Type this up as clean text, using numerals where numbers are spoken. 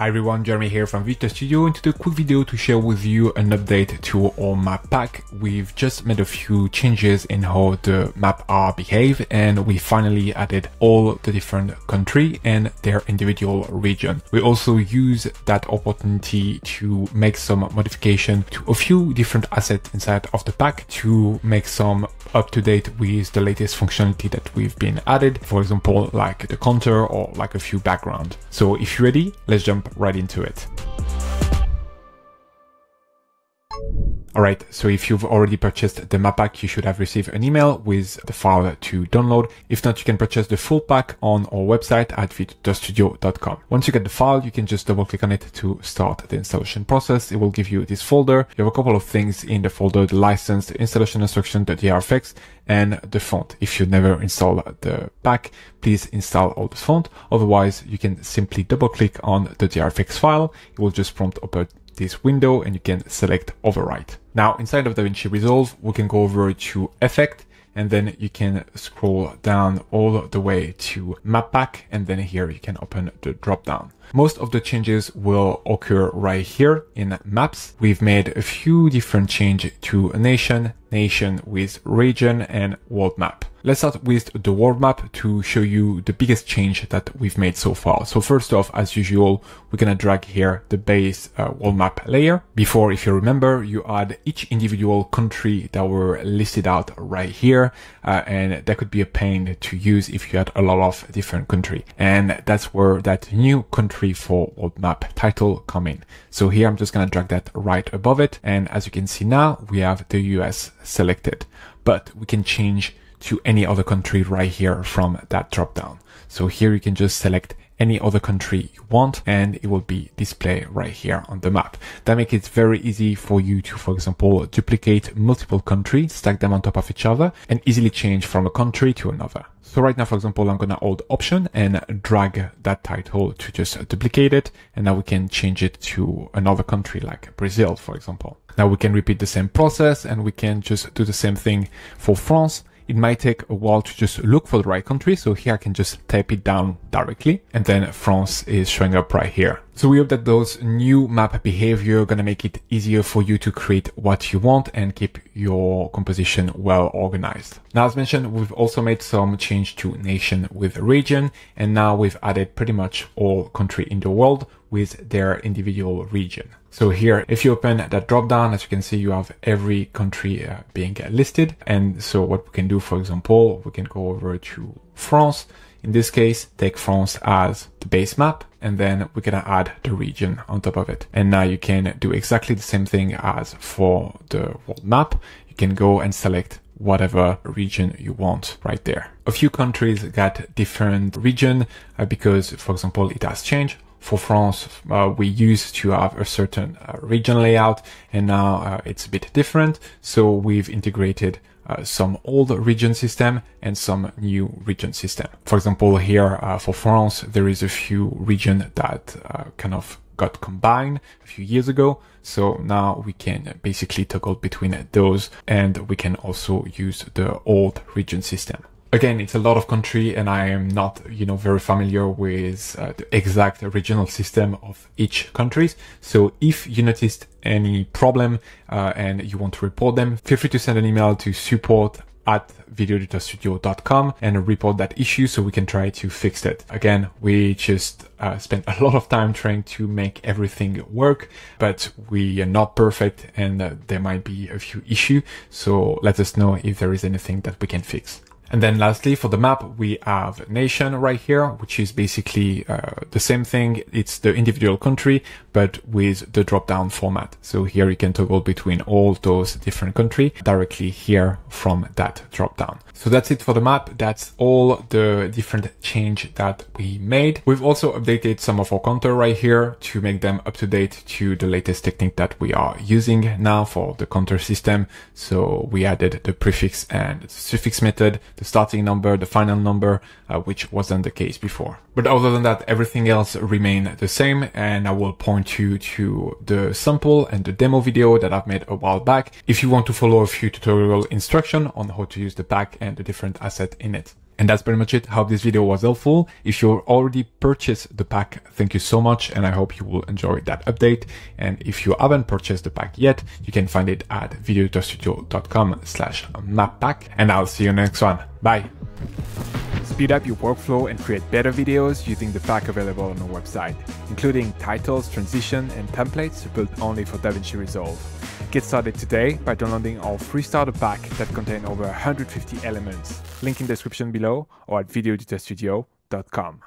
Hi everyone, Jeremy here from Video Editor Studio, and today a quick video to share with you an update to our map pack. We've just made a few changes in how the maps are behave, and we finally added all the different countries and their individual region. We also use that opportunity to make some modification to a few different assets inside of the pack to make some up to date with the latest functionality that we've been added, for example like the counter or like a few background. So if you're ready, let's jump right into it. Alright, so if you've already purchased the map pack, you should have received an email with the file to download. If not, you can purchase the full pack on our website at videoeditorstudio.com. Once you get the file, you can just double click on it to start the installation process. It will give you this folder. You have a couple of things in the folder, the license, the installation instruction, the JRFX, and the font. If you never install the pack, please install all the font. Otherwise, you can simply double click on the JRFX file. It will just prompt open this window and you can select overwrite. Now inside of DaVinci Resolve, we can go over to effect and then you can scroll down all the way to map pack, and then here you can open the drop down. Most of the changes will occur right here in maps. We've made a few different changes to nation, nation with region, and world map. Let's start with the world map to show you the biggest change that we've made so far. So first off, as usual, we're gonna drag here the base world map layer. Before, if you remember, you had each individual country that were listed out right here, and that could be a pain to use if you had a lot of different country. And that's where that new country for world map title come in. So here I'm just gonna drag that right above it, and as you can see now, we have the US selected, but we can change to any other country right here from that drop down. So here you can just select any other country you want and it will be displayed right here on the map. That makes it very easy for you to, for example, duplicate multiple countries, stack them on top of each other and easily change from a country to another. So right now, for example, I'm gonna hold option and drag that title to just duplicate it. And now we can change it to another country like Brazil, for example. Now we can repeat the same process and we can just do the same thing for France. It might take a while to just look for the right country. So here I can just type it down directly and then France is showing up right here. So we hope that those new map behavior are gonna make it easier for you to create what you want and keep your composition well organized. Now, as mentioned, we've also made some change to nation with region, and now we've added pretty much all country in the world with their individual region. So here, if you open that drop down, as you can see, you have every country being listed. And so what we can do, for example, we can go over to France. In this case, take France as the base map, and then we're gonna add the region on top of it. And now you can do exactly the same thing as for the world map. You can go and select whatever region you want right there. A few countries got different region because, for example, it has changed. For France, we used to have a certain region layout, and now it's a bit different. So we've integrated some old region system and some new region system. For example, here for France, there is a few regions that kind of got combined a few years ago. So now we can basically toggle between those, and we can also use the old region system. Again, it's a lot of country and I am not, very familiar with the exact regional system of each country. So if you noticed any problem and you want to report them, feel free to send an email to support@videoeditorstudio.com and report that issue so we can try to fix it. Again, we just spent a lot of time trying to make everything work, but we are not perfect and there might be a few issues. So let us know if there is anything that we can fix. And then lastly, for the map, we have nation right here, which is basically the same thing. It's the individual country, but with the drop-down format. So here you can toggle between all those different countries directly here from that drop-down. So that's it for the map. That's all the different change that we made. We've also updated some of our counter right here to make them up to date to the latest technique that we are using now for the counter system. So we added the prefix and the suffix method, the starting number, the final number, which wasn't the case before. But other than that, everything else remained the same. And I will point you to the sample and the demo video that I've made a while back if you want to follow a few tutorial instructions on how to use the pack and the different assets in it. And that's pretty much it. I hope this video was helpful. If you already purchased the pack, thank you so much. And I hope you will enjoy that update. And if you haven't purchased the pack yet, you can find it at videoeditorstudio.com/map pack. And I'll see you next one. Bye. Speed up your workflow and create better videos using the pack available on our website, including titles, transition, and templates built only for DaVinci Resolve. Get started today by downloading our free starter pack that contains over 150 elements. Link in the description below or at videoeditorstudio.com.